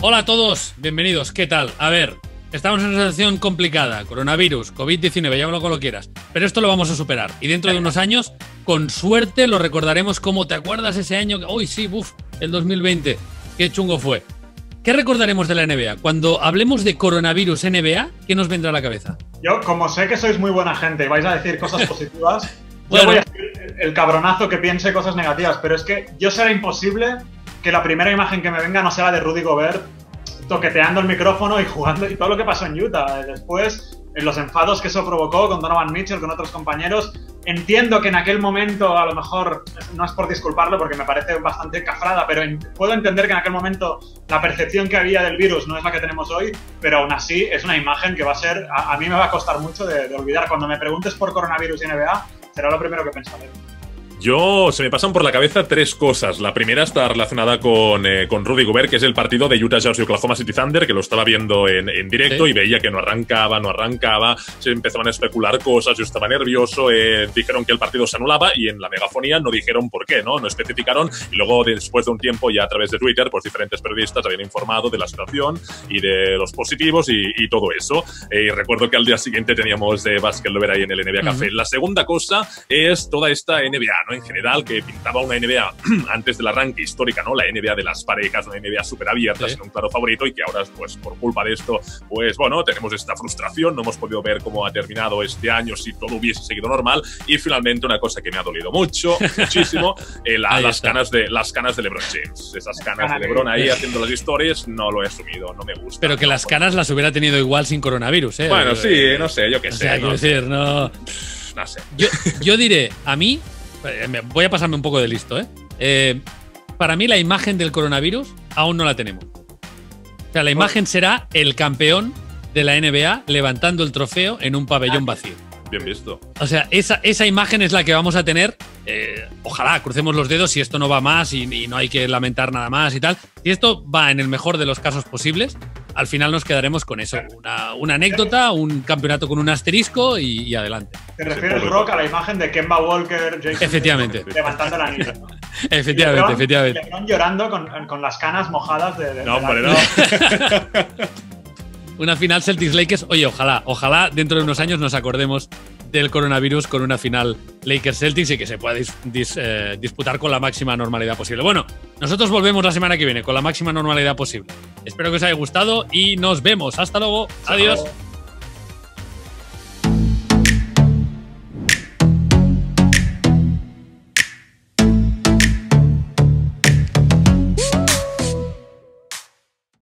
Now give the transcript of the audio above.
Hola a todos, bienvenidos, ¿qué tal? A ver, estamos en una situación complicada, coronavirus, COVID-19, llámalo como lo quieras, pero esto lo vamos a superar y dentro de unos años, con suerte, lo recordaremos como, ¿te acuerdas ese año? ¡Uy, sí, buf! El 2020, qué chungo fue. ¿Qué recordaremos de la NBA? Cuando hablemos de coronavirus NBA, ¿qué nos vendrá a la cabeza? Yo, como sé que sois muy buena gente y vais a decir cosas positivas, bueno, yo voy a decir el cabronazo que piense cosas negativas, pero es que yo será imposible que la primera imagen que me venga no sea la de Rudy Gobert toqueteando el micrófono y jugando y todo lo que pasó en Utah. Después, en los enfados que eso provocó con Donovan Mitchell, con otros compañeros. Entiendo que en aquel momento, a lo mejor, no es por disculparlo porque me parece bastante cafrada, pero puedo entender que en aquel momento la percepción que había del virus no es la que tenemos hoy, pero aún así es una imagen que va a ser, a mí me va a costar mucho de olvidar. Cuando me preguntes por coronavirus y NBA, será lo primero que pensaré. Yo, se me pasan por la cabeza tres cosas. La primera está relacionada con Rudy Gobert, que es el partido de Utah Jazz y Oklahoma City Thunder, que lo estaba viendo en directo, ¿sí? Y veía que no arrancaba, se empezaban a especular cosas, yo estaba nervioso, dijeron que el partido se anulaba y en la megafonía no dijeron por qué, no especificaron, y luego después de un tiempo ya a través de Twitter, pues diferentes periodistas habían informado de la situación y de los positivos y todo eso. Y recuerdo que al día siguiente teníamos Basket Lover ahí en el NBA Café. La segunda cosa es toda esta NBA, en general, que pintaba una NBA antes del arranque histórica, ¿no? La NBA de las parejas, una NBA súper abierta, sin un claro favorito, y que ahora, pues, por culpa de esto, pues, bueno, tenemos esta frustración, no hemos podido ver cómo ha terminado este año si todo hubiese seguido normal, y finalmente una cosa que me ha dolido muchísimo, las canas de LeBron James. Esas canas de LeBron ahí haciendo las historias, no lo he asumido, no me gusta. Pero que las canas las hubiera tenido igual sin coronavirus, ¿eh? Bueno, sí, no sé, yo qué sé. O sea, quiero decir, no sé. Yo diré, a mí... Voy a pasarme un poco de listo, ¿eh? Para mí la imagen del coronavirus aún no la tenemos. O sea, la imagen será el campeón de la NBA levantando el trofeo en un pabellón vacío. Bien visto. O sea, esa imagen es la que vamos a tener. Ojalá, crucemos los dedos si esto no va más y no hay que lamentar nada más y tal. Si esto va en el mejor de los casos posibles, al final nos quedaremos con eso. Una anécdota, un campeonato con un asterisco y adelante. ¿Te refieres, Rock, a la imagen de Kemba Walker, Jason? Efectivamente. Levantando la niña, ¿no? Efectivamente. LeBron llorando con las canas mojadas de no, hombre, no. Una final Celtics Lakers. Oye, ojalá dentro de unos años nos acordemos del coronavirus con una final Lakers Celtics y que se pueda disputar con la máxima normalidad posible. Bueno, nosotros volvemos la semana que viene con la máxima normalidad posible. Espero que os haya gustado y nos vemos. Hasta luego. Adiós.